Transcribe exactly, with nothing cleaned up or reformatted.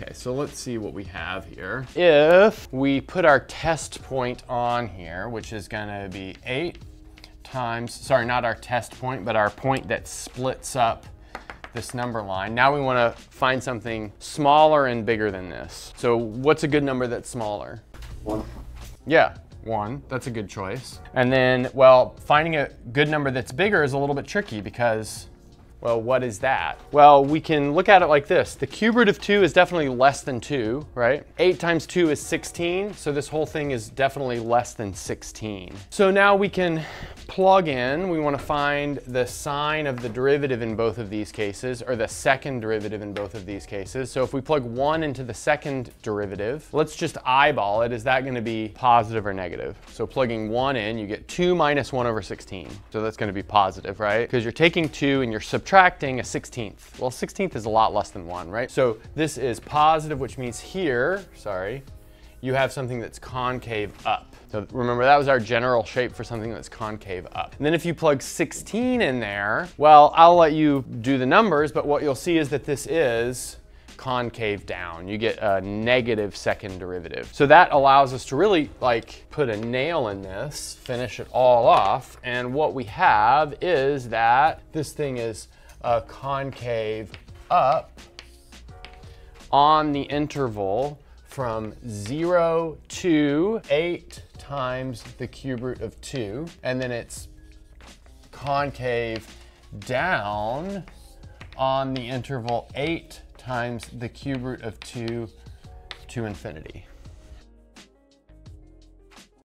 Okay, so let's see what we have here. If we put our test point on here, which is gonna be eight times, sorry, not our test point, but our point that splits up this number line. Now we wanna find something smaller and bigger than this. So what's a good number that's smaller? One. Yeah. One, that's a good choice. And then, well, finding a good number that's bigger is a little bit tricky because, well, what is that? Well, we can look at it like this. The cube root of two is definitely less than two, right? Eight times two is sixteen, so this whole thing is definitely less than sixteen. So now we can plug in, we wanna find the sign of the derivative in both of these cases, or the second derivative in both of these cases. So if we plug one into the second derivative, let's just eyeball it. Is that gonna be positive or negative? So plugging one in, you get two minus one over sixteen. So that's gonna be positive, right? Because you're taking two and you're subtracting a sixteenth. Well, sixteenth is a lot less than one, right? So this is positive, which means here, sorry, you have something that's concave up. So remember, that was our general shape for something that's concave up. And then if you plug sixteen in there, well, I'll let you do the numbers, but what you'll see is that this is concave down. You get a negative second derivative. So that allows us to really like put a nail in this, finish it all off. And what we have is that this thing is a concave up on the interval from zero to eight times the cube root of two. And then it's concave down on the interval eight times the cube root of two to infinity.